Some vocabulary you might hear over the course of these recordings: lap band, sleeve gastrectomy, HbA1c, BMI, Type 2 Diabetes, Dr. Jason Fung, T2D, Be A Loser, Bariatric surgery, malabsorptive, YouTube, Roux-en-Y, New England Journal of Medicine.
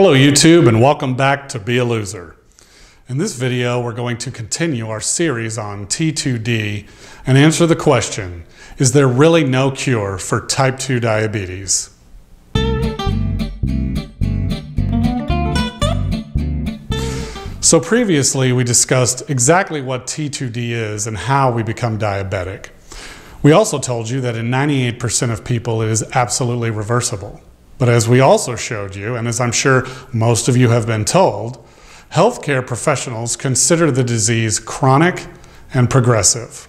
Hello YouTube, and welcome back to Be a Loser. In this video, we're going to continue our series on T2D and answer the question, is there really no cure for type 2 diabetes? So previously, we discussed exactly what T2D is and how we become diabetic. We also told you that in 98% of people, it is absolutely reversible. But as we also showed you, and as I'm sure most of you have been told, healthcare professionals consider the disease chronic and progressive.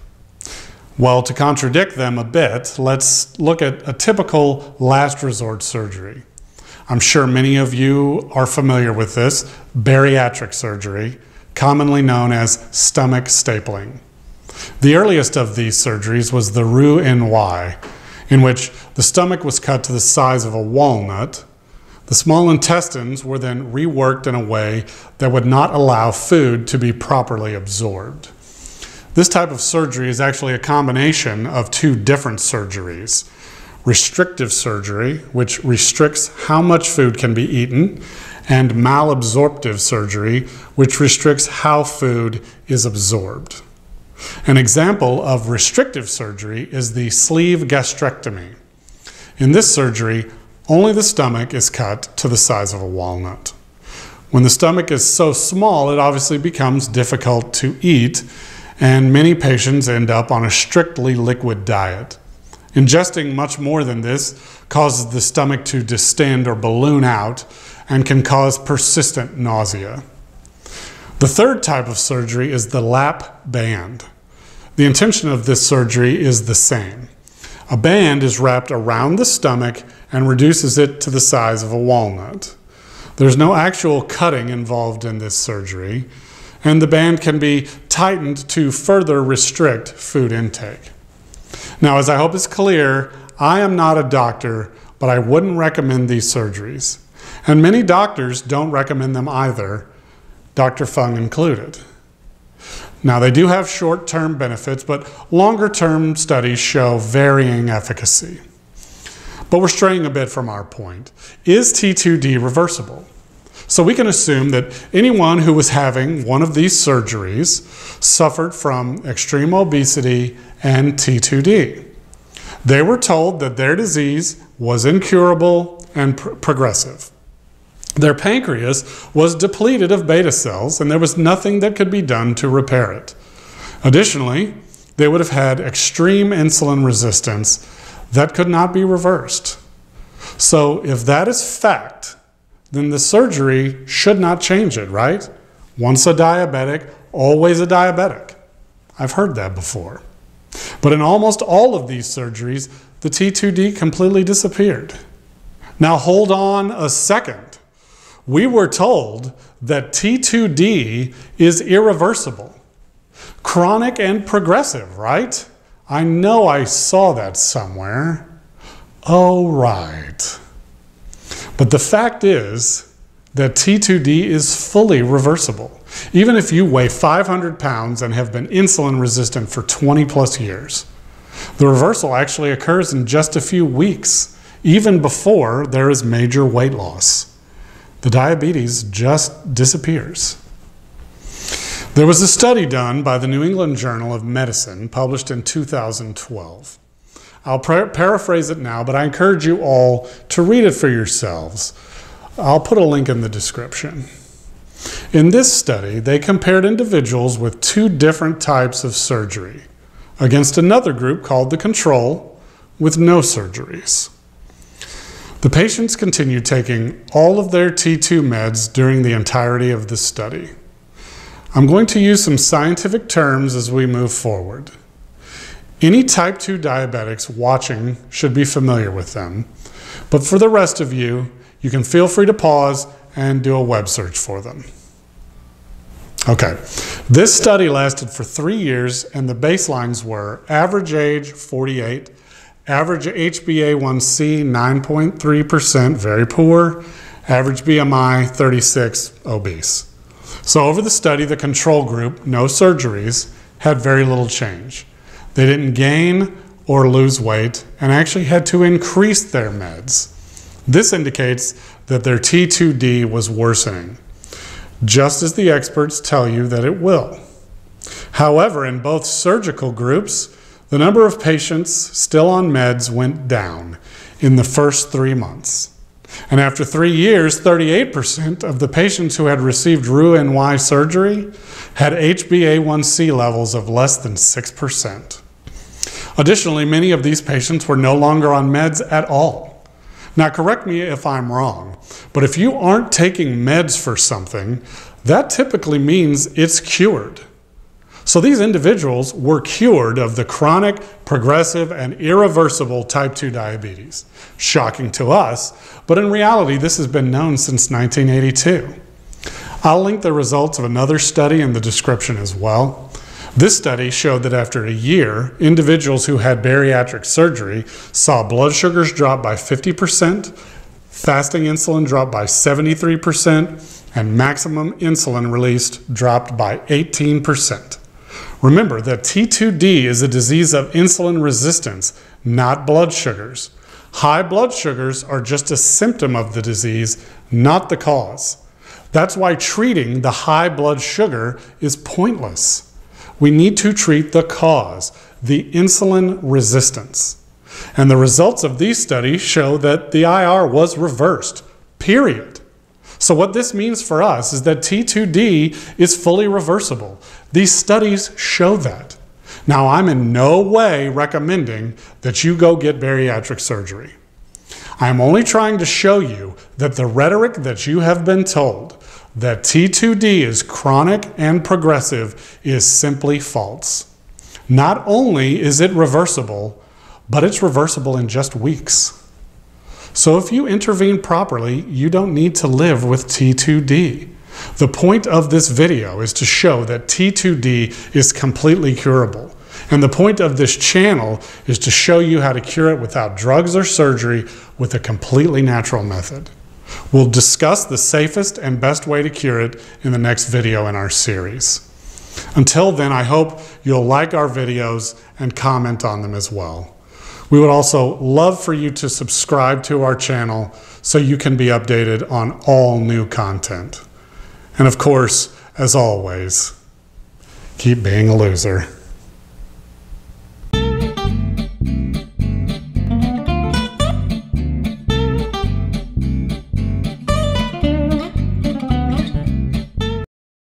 Well, to contradict them a bit, let's look at a typical last resort surgery. I'm sure many of you are familiar with this, bariatric surgery, commonly known as stomach stapling. The earliest of these surgeries was the Roux-en-Y, in which the stomach was cut to the size of a walnut. The small intestines were then reworked in a way that would not allow food to be properly absorbed. This type of surgery is actually a combination of two different surgeries. Restrictive surgery, which restricts how much food can be eaten, and malabsorptive surgery, which restricts how food is absorbed. An example of restrictive surgery is the sleeve gastrectomy. In this surgery, only the stomach is cut to the size of a walnut. When the stomach is so small, it obviously becomes difficult to eat, and many patients end up on a strictly liquid diet. Ingesting much more than this causes the stomach to distend or balloon out and can cause persistent nausea. The third type of surgery is the lap band. The intention of this surgery is the same. A band is wrapped around the stomach and reduces it to the size of a walnut. There's no actual cutting involved in this surgery, and the band can be tightened to further restrict food intake. Now, as I hope is clear, I am not a doctor, but I wouldn't recommend these surgeries. And many doctors don't recommend them either, Dr. Fung included. Now, they do have short-term benefits, but longer-term studies show varying efficacy. But we're straying a bit from our point. Is T2D reversible? So we can assume that anyone who was having one of these surgeries suffered from extreme obesity and T2D. They were told that their disease was incurable and progressive. Their pancreas was depleted of beta cells, and there was nothing that could be done to repair it. Additionally, they would have had extreme insulin resistance that could not be reversed. So if that is fact, then the surgery should not change it, right? Once a diabetic, always a diabetic. I've heard that before. But in almost all of these surgeries, the T2D completely disappeared. Now hold on a second. We were told that T2D is irreversible, chronic and progressive, right? I know I saw that somewhere. Oh, right. But the fact is that T2D is fully reversible. Even if you weigh 500 pounds and have been insulin resistant for 20 plus years, the reversal actually occurs in just a few weeks, even before there is major weight loss. The diabetes just disappears. There was a study done by the New England Journal of Medicine published in 2012. I'll paraphrase it now, but I encourage you all to read it for yourselves. I'll put a link in the description. In this study, they compared individuals with two different types of surgery against another group called the control with no surgeries. The patients continued taking all of their T2 meds during the entirety of this study. I'm going to use some scientific terms as we move forward. Any type 2 diabetics watching should be familiar with them, but for the rest of you, you can feel free to pause and do a web search for them. Okay, this study lasted for 3 years, and the baselines were average age 48, average HbA1c 9.3%, very poor. Average BMI 36, obese. So over the study, the control group, no surgeries, had very little change. They didn't gain or lose weight and actually had to increase their meds. This indicates that their T2D was worsening, just as the experts tell you that it will. However, in both surgical groups, the number of patients still on meds went down in the first 3 months. And after 3 years, 38% of the patients who had received Roux-en-Y surgery had HbA1c levels of less than 6%. Additionally, many of these patients were no longer on meds at all. Now, correct me if I'm wrong, but if you aren't taking meds for something, that typically means it's cured. So these individuals were cured of the chronic, progressive, and irreversible type 2 diabetes. Shocking to us, but in reality, this has been known since 1982. I'll link the results of another study in the description as well. This study showed that after a year, individuals who had bariatric surgery saw blood sugars drop by 50%, fasting insulin dropped by 73%, and maximum insulin released dropped by 18%. Remember that T2D is a disease of insulin resistance, not blood sugars. High blood sugars are just a symptom of the disease, not the cause. That's why treating the high blood sugar is pointless. We need to treat the cause, the insulin resistance. And the results of these studies show that the IR was reversed, period. So what this means for us is that T2D is fully reversible. These studies show that. Now, I'm in no way recommending that you go get bariatric surgery. I'm only trying to show you that the rhetoric that you have been told, that T2D is chronic and progressive, is simply false. Not only is it reversible, but it's reversible in just weeks. So if you intervene properly, you don't need to live with T2D. The point of this video is to show that T2D is completely curable. And the point of this channel is to show you how to cure it without drugs or surgery with a completely natural method. We'll discuss the safest and best way to cure it in the next video in our series. Until then, I hope you'll like our videos and comment on them as well. We would also love for you to subscribe to our channel so you can be updated on all new content. And of course, as always, keep being a loser.